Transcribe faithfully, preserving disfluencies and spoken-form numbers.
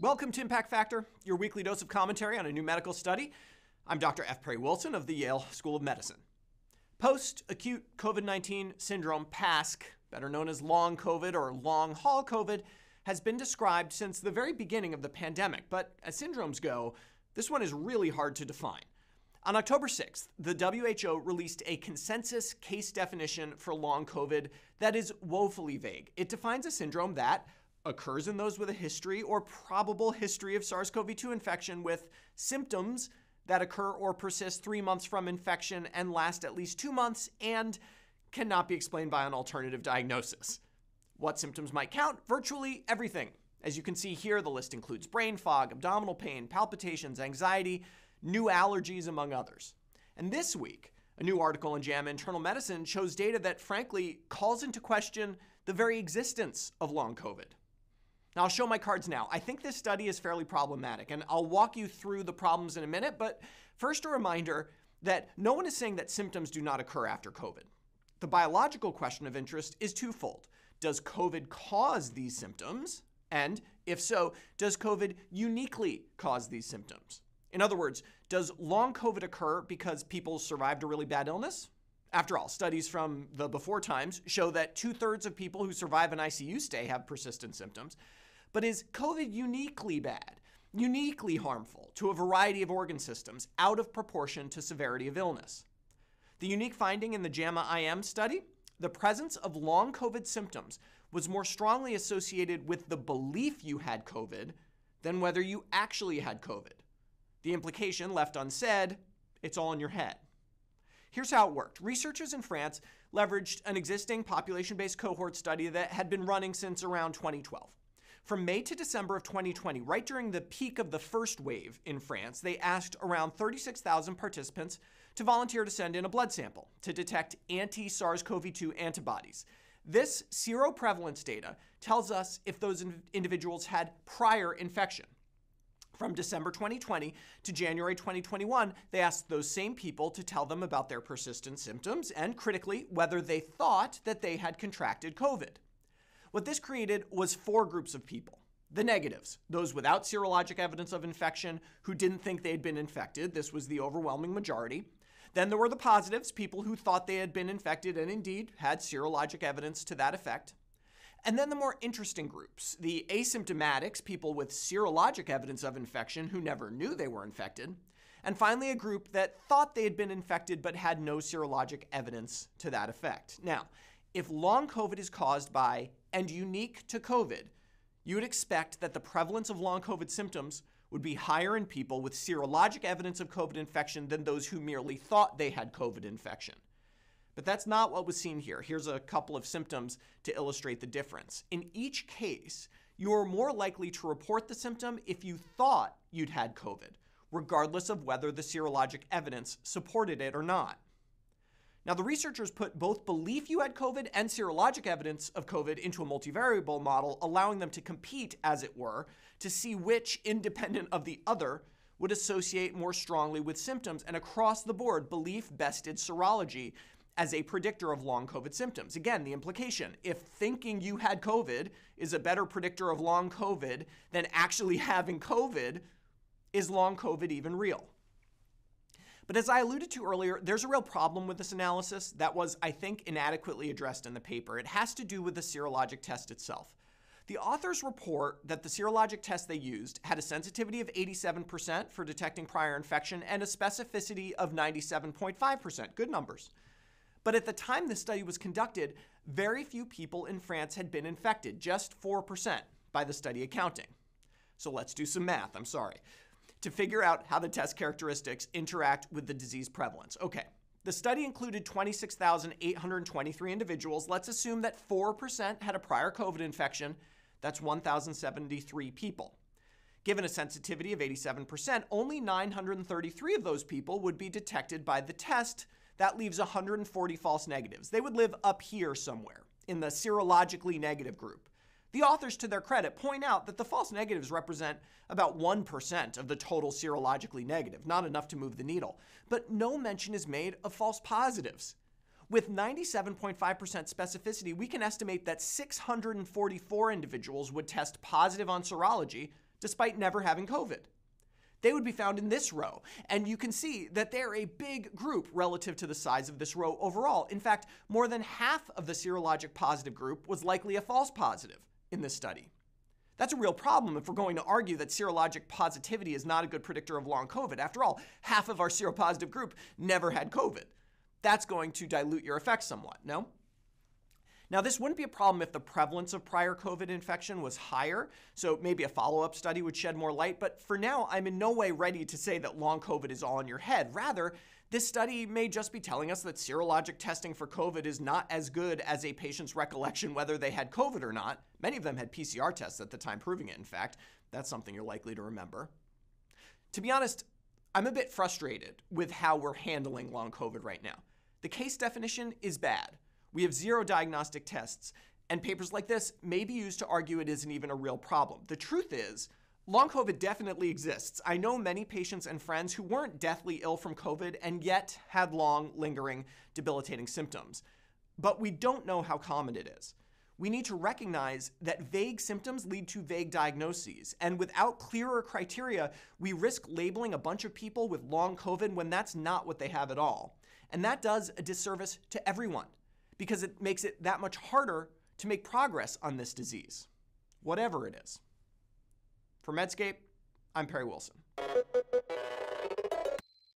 Welcome to Impact Factor, your weekly dose of commentary on a new medical study. I'm Doctor F. Perry Wilson of the Yale School of Medicine. Post-Acute COVID nineteen Syndrome, PASC, better known as Long COVID or Long Haul COVID, has been described since the very beginning of the pandemic, but as syndromes go, this one is really hard to define. On October sixth, the W H O released a consensus case definition for Long COVID that is woefully vague. It defines a syndrome that occurs in those with a history or probable history of SARS CoV two infection with symptoms that occur or persist three months from infection and last at least two months and cannot be explained by an alternative diagnosis. What symptoms might count? Virtually everything. As you can see here, the list includes brain fog, abdominal pain, palpitations, anxiety, new allergies, among others. And this week, a new article in JAMA Internal Medicine shows data that frankly calls into question the very existence of Long COVID. Now, I'll show my cards now. I think this study is fairly problematic, and I'll walk you through the problems in a minute, but first a reminder that no one is saying that symptoms do not occur after COVID. The biological question of interest is twofold. Does COVID cause these symptoms? And if so, does COVID uniquely cause these symptoms? In other words, does Long COVID occur because people survived a really bad illness? After all, studies from the before times show that two-thirds of people who survive an I C U stay have persistent symptoms. But is COVID uniquely bad, uniquely harmful to a variety of organ systems out of proportion to severity of illness? The unique finding in the JAMA I M study, the presence of Long COVID symptoms was more strongly associated with the belief you had COVID than whether you actually had COVID. The implication left unsaid, it's all in your head. Here's how it worked. Researchers in France leveraged an existing population-based cohort study that had been running since around twenty twelve. From May to December of twenty twenty, right during the peak of the first wave in France, they asked around thirty-six thousand participants to volunteer to send in a blood sample to detect anti-SARS CoV two antibodies. This seroprevalence data tells us if those in- individuals had prior infection. From December twenty twenty to January twenty twenty-one, they asked those same people to tell them about their persistent symptoms and, critically, whether they thought that they had contracted COVID. What this created was four groups of people. The negatives, those without serologic evidence of infection who didn't think they had been infected. This was the overwhelming majority. Then there were the positives, people who thought they had been infected and indeed had serologic evidence to that effect. And then the more interesting groups, the asymptomatics, people with serologic evidence of infection who never knew they were infected. And finally, a group that thought they had been infected but had no serologic evidence to that effect. Now, if Long COVID is caused by and unique to COVID, you would expect that the prevalence of Long COVID symptoms would be higher in people with serologic evidence of COVID infection than those who merely thought they had COVID infection. But that's not what was seen here. Here's a couple of symptoms to illustrate the difference. In each case, you're more likely to report the symptom if you thought you'd had COVID, regardless of whether the serologic evidence supported it or not. Now, the researchers put both belief you had COVID and serologic evidence of COVID into a multivariable model, allowing them to compete, as it were, to see which, independent of the other, would associate more strongly with symptoms. And across the board, belief bested serology as a predictor of Long COVID symptoms. Again, the implication, if thinking you had COVID is a better predictor of Long COVID than actually having COVID, is Long COVID even real? But as I alluded to earlier, there's a real problem with this analysis that was, I think, inadequately addressed in the paper. It has to do with the serologic test itself. The authors report that the serologic test they used had a sensitivity of eighty-seven percent for detecting prior infection and a specificity of ninety-seven point five percent. Good numbers. But at the time this study was conducted, very few people in France had been infected, just four percent by the study accounting. So let's do some math, I'm sorry, to figure out how the test characteristics interact with the disease prevalence. Okay, the study included twenty-six thousand eight hundred twenty-three individuals. Let's assume that four percent had a prior COVID infection. That's one thousand seventy-three people. Given a sensitivity of eighty-seven percent, only nine hundred thirty-three of those people would be detected by the test. That leaves one hundred forty false negatives. They would live up here somewhere in the serologically negative group. The authors, to their credit, point out that the false negatives represent about one percent of the total serologically negative, not enough to move the needle. But no mention is made of false positives. With ninety-seven point five percent specificity, we can estimate that six hundred forty-four individuals would test positive on serology despite never having COVID. They would be found in this row, and you can see that they're a big group relative to the size of this row overall. In fact, more than half of the serologic positive group was likely a false positive in this study. That's a real problem if we're going to argue that serologic positivity is not a good predictor of long COVID. After all, half of our seropositive group never had COVID. That's going to dilute your effect somewhat, no? Now, this wouldn't be a problem if the prevalence of prior COVID infection was higher, so maybe a follow-up study would shed more light, but for now, I'm in no way ready to say that long COVID is all in your head. Rather, this study may just be telling us that serologic testing for COVID is not as good as a patient's recollection whether they had COVID or not. Many of them had P C R tests at the time proving it, in fact. That's something you're likely to remember. To be honest, I'm a bit frustrated with how we're handling long COVID right now. The case definition is bad. We have zero diagnostic tests, and papers like this may be used to argue it isn't even a real problem. The truth is, long COVID definitely exists. I know many patients and friends who weren't deathly ill from COVID and yet had long, lingering, debilitating symptoms. But we don't know how common it is. We need to recognize that vague symptoms lead to vague diagnoses, and without clearer criteria, we risk labeling a bunch of people with long COVID when that's not what they have at all. And that does a disservice to everyone, because it makes it that much harder to make progress on this disease, whatever it is. For Medscape, I'm Perry Wilson.